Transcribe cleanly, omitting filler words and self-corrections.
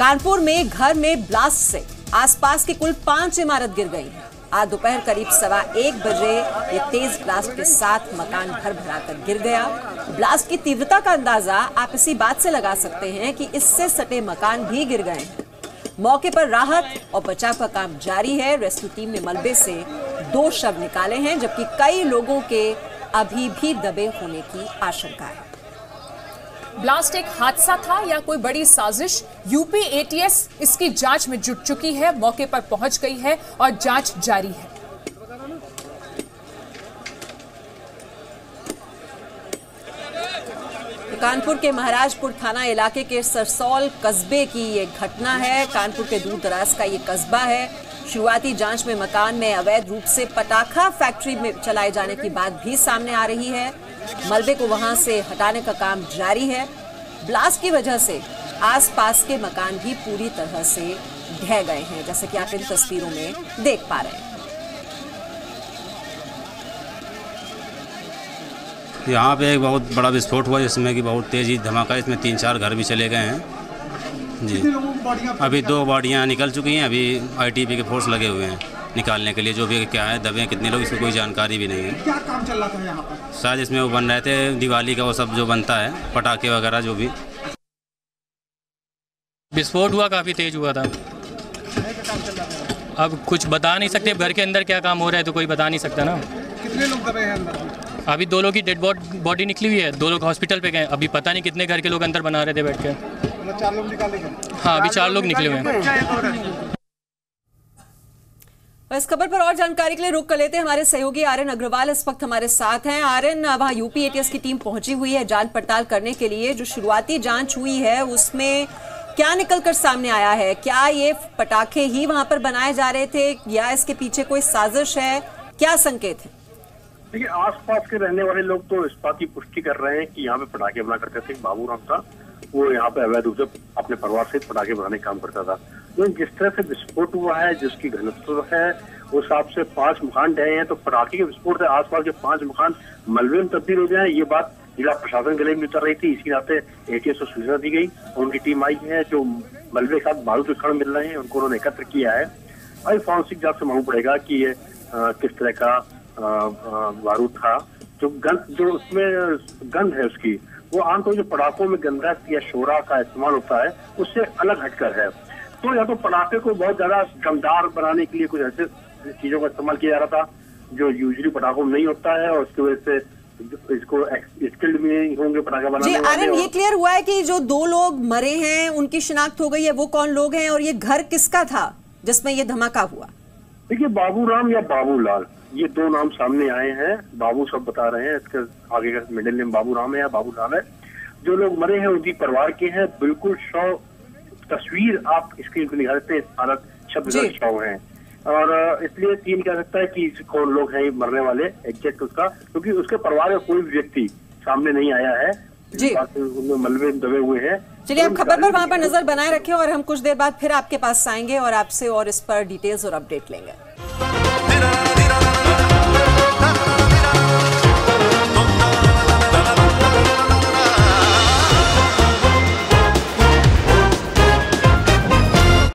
कानपुर में घर में ब्लास्ट से आसपास की कुल 5 इमारत गिर गई है। आज दोपहर करीब 1:15 बजे ये तेज ब्लास्ट के साथ मकान भरभराकर गिर गया। ब्लास्ट की तीव्रता का अंदाजा आप इसी बात से लगा सकते हैं कि इससे सटे मकान भी गिर गए हैं। मौके पर राहत और बचाव का काम जारी है। रेस्क्यू टीम ने मलबे से 2 शव निकाले हैं, जबकि कई लोगों के अभी भी दबे होने की आशंका है। ब्लास्ट एक हादसा था या कोई बड़ी साजिश, यूपी एटीएस इसकी जांच में जुट चुकी है, मौके पर पहुंच गई है और जांच जारी है। कानपुर के महाराजपुर थाना इलाके के सरसौल कस्बे की ये घटना है। कानपुर के दूरदराज का ये कस्बा है। शुरुआती जांच में मकान में अवैध रूप से पटाखा फैक्ट्री में चलाए जाने की बात भी सामने आ रही है। मलबे को वहां से हटाने का काम जारी है। ब्लास्ट की वजह से आसपास के मकान भी पूरी तरह से ढह गए हैं, जैसे कि आप इन तस्वीरों में देख पा रहे हैं। यहाँ पे एक बहुत बड़ा विस्फोट हुआ, जिसमें कि बहुत तेजी धमाका, इसमें 3-4 घर भी चले गए हैं जी। अभी 2 बॉडियाँ निकल चुकी हैं। अभी ITBP के फोर्स लगे हुए हैं निकालने के लिए, जो भी क्या है, दबे कितने लोग, इसकी कोई जानकारी भी नहीं है। क्या काम चल रहा था यहाँ पर? शायद इसमें वो बन रहे थे दिवाली का, वो सब जो बनता है, पटाखे वगैरह जो भी। विस्फोट हुआ, काफ़ी तेज हुआ था। अब कुछ बता नहीं सकते, घर के अंदर क्या काम हो रहा है तो कोई बता नहीं सकता ना। कितने लोग दबे हैं अंदर? अभी 2 लोग की डेड बॉडी निकली हुई है, 2 लोग हॉस्पिटल पे गए। अभी पता नहीं कितने घर के लोग अंदर बना रहे थे बैठ के। 4 लोग निकाले गए? हाँ, अभी 4 लोग निकले हुए हैं। इस खबर पर और जानकारी के लिए रुक कर लेते हैं, हमारे सहयोगी आर्यन अग्रवाल इस वक्त हमारे साथ हैं। आर्यन, वहां यूपी एटीएस की टीम पहुंची हुई है जांच पड़ताल करने के लिए। जो शुरुआती जांच हुई है उसमें क्या निकल कर सामने आया है? क्या ये पटाखे ही वहां पर बनाए जा रहे थे या इसके पीछे कोई साजिश है? क्या संकेत है? देखिए, आसपास के रहने वाले लोग तो इस बात की पुष्टि कर रहे हैं कि यहाँ पे पटाखे बना करते थे। बाबू राम था, वो यहाँ पे अवैध रूप से अपने परिवार से पटाखे बनाने का काम करता था। लेकिन जिस तरह से विस्फोट हुआ है, जिसकी घनत्व है, उस हिसाब से 5 मकान ढहे हैं, तो पटाखे के विस्फोट से आसपास के 5 मकान मलबे में तब्दील हो गए हैं। ये बात जिला प्रशासन के लिए भी उतर रही थी। इसी नाते एटीएस को सूचना दी गई और उनकी टीम आई है। जो मलबे के साथ बारूद के कण मिल रहे हैं, उनको उन्होंने एकत्र किया है। अभी फॉरेंसिक जांच से मालूम पड़ेगा कि ये किस तरह का बारूद था। जो उसमें गंध है उसकी, वो आमतौर जो पटाखों में गंधक या शोरा का इस्तेमाल होता है उससे अलग हटकर है। तो या तो पटाखे को बहुत ज्यादा दमदार बनाने के लिए कुछ ऐसे चीजों का इस्तेमाल किया जा रहा था जो यूजुअली पटाखों में नहीं होता है, और उसकी वजह से इसको स्किल्ड में नहीं होंगे पटाखा बनाने वाले। आर्यन, ये क्लियर हुआ है कि जो 2 लोग मरे हैं उनकी शिनाख्त हो गई है, वो कौन लोग हैं, और ये घर किसका था जिसमें ये धमाका हुआ? देखिए, बाबूराम या बाबूलाल, ये 2 नाम सामने आए हैं। बाबू सब बता रहे हैं, इसके आगे का मिडिल नेम बाबूराम है या बाबूलाल है। जो लोग मरे हैं उनकी परिवार के हैं। बिल्कुल शव तस्वीर आप स्क्रीन पर निकाल सकते हैं, हालत 26 शव हैं, और इसलिए टीम कह सकता है कि कौन लोग हैं मरने वाले एग्जैक्ट उसका, क्योंकि उसके परिवार में कोई व्यक्ति सामने नहीं आया है। मलबे में दबे हुए हैं। चलिए, हम खबर पर वहाँ पर नजर बनाए रखें और हम कुछ देर बाद फिर आपके पास आएंगे और आपसे और इस पर डिटेल्स और अपडेट लेंगे।